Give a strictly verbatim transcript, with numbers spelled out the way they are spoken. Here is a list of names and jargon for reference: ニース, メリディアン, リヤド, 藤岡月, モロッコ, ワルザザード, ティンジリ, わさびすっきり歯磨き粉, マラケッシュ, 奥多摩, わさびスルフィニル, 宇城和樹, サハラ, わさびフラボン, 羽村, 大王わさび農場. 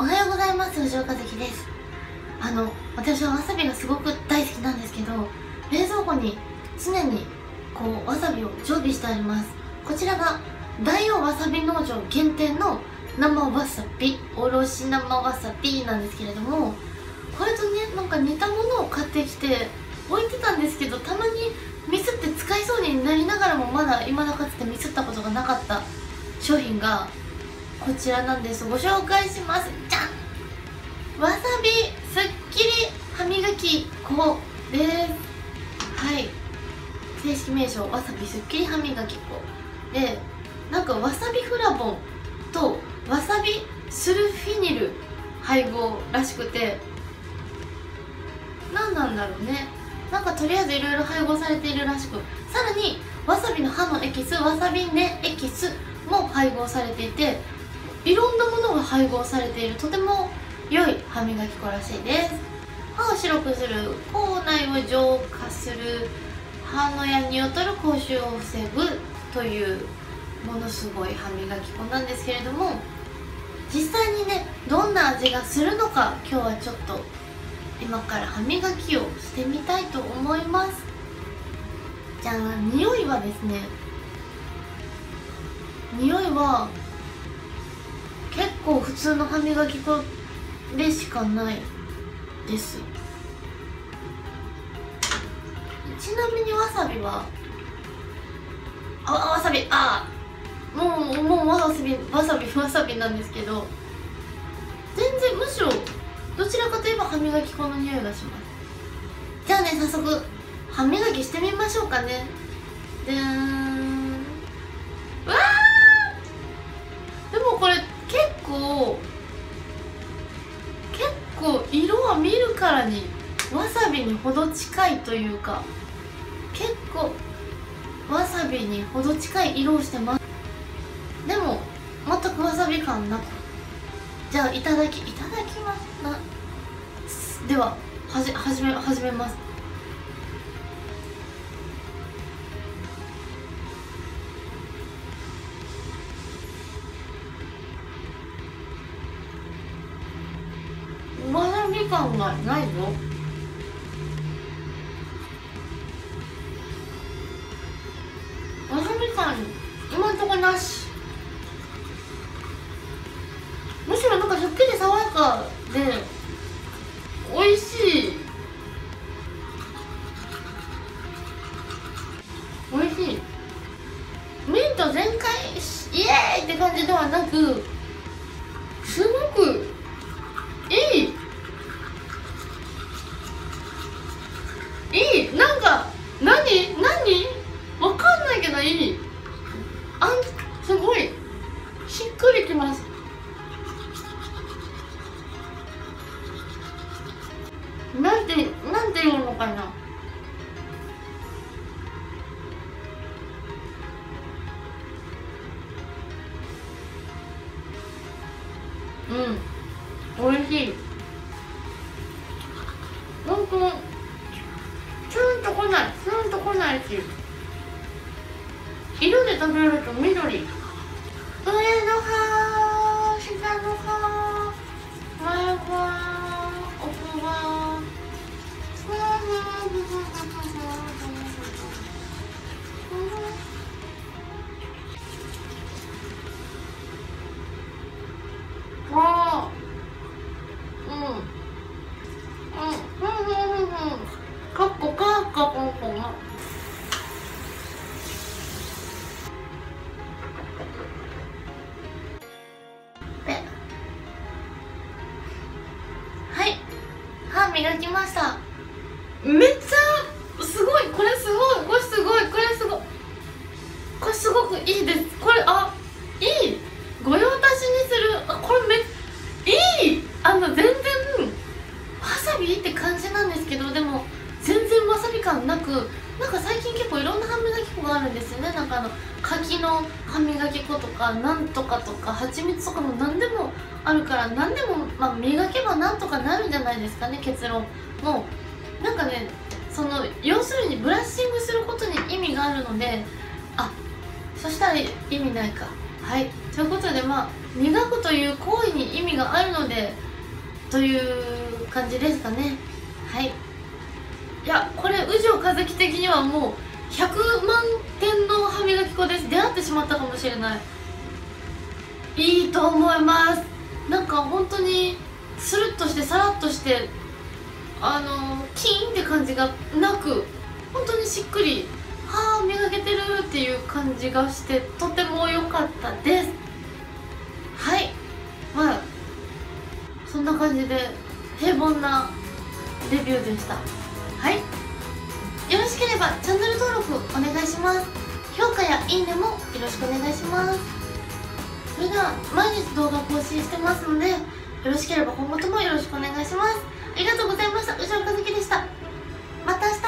おはようございます、藤岡月です。あの、私はわさびがすごく大好きなんですけど、冷蔵庫に常にこうわさびを常備してあります。こちらが大王わさび農場限定の生わさび、おろし生わさびなんですけれども、これとね、なんか似たものを買ってきて置いてたんですけど、たまにミスって使いそうになりながらもまだ未だかつてミスったことがなかった商品がこちらなんです。ご紹介します。じゃん、わさびすっきり歯磨き粉です。はい、正式名称わさびすっきり歯磨き粉で、なんかわさびフラボンとわさびスルフィニル配合らしくて、何なんだろうね。なんかとりあえずいろいろ配合されているらしく、さらにわさびの葉のエキス、わさび根エキスも配合されていて、いろんなものが配合されている、とても良い歯磨き粉らしいです。歯を白くする、口内を浄化する、歯のやにを取る、口臭を防ぐというものすごい歯磨き粉なんですけれども、実際にね、どんな味がするのか今日はちょっと今から歯磨きをしてみたいと思います。じゃあ、匂いはですね、匂いは結構普通の歯磨き粉でしかないです。ちなみにわさびはあ、わさび、ああ、もう、もうわさび、わさび、わさびなんですけど、全然、むしろどちらかといえば歯磨き粉の匂いがします。じゃあね、早速歯磨きしてみましょうかね。でーん、うわー、でもこれ結構結構色は見るからにわさびにほど近いというか、結構わさびにほど近い色をしてます。でも全くわさび感なく、じゃあいただきいただきますな。では、はじ始め始めます。わさび感がないぞ。わさび感今んとこなし。むしろなんかすっきり爽やかで美味しい、美味しい。ミント全開イエーイって感じではなく、すごくいいいい、なんか何何わかんないけどいい、あん、すごいしっくりきます。なんて、なんていうのかな、うん、美味しい。本当キュンとこない、キュンとこないし、色で食べると緑、上の葉、下の葉、前は奥はあー、うんうんうんうんうん、かっこかっこここがで、はい、歯磨きました。めっちゃすごい、これすごい、これすごい、これすごい、これすごくいいです。これ、あ、いい、御用達にする。あ、これめいい、あの全然わさびって感じなんですけど、でも全然わさび感なく、なんか最近結構いろんな歯磨き粉があるんですよね。なんかあの柿の歯磨き粉とかなんとかとか蜂蜜とかも何でもあるから、何でも、まあ、磨けばなんとかなるんじゃないですかね。結論もうなんかね、その要するにブラッシングすることに意味があるので、あ、そしたら意味ないか。はい、ということで、まあ磨くという行為に意味があるのでという感じですかね。はい、いやこれ宇城和樹的にはもうひゃくまんてんの歯磨き粉です。出会ってしまったかもしれない。いいと思います。なんか本当にスルッとしてさらっとして、あのキーンって感じがなく、本当にしっくり、はあ磨けてるっていう感じがして、とても良かったです。はい、まあそんな感じで平凡なレビューでした。はい、よろしければチャンネル登録お願いします。評価やいいねもよろしくお願いします。それでは毎日動画更新してますので、よろしければ今後ともよろしくお願いします。ありがとうございました。宇城和樹でした。また明日。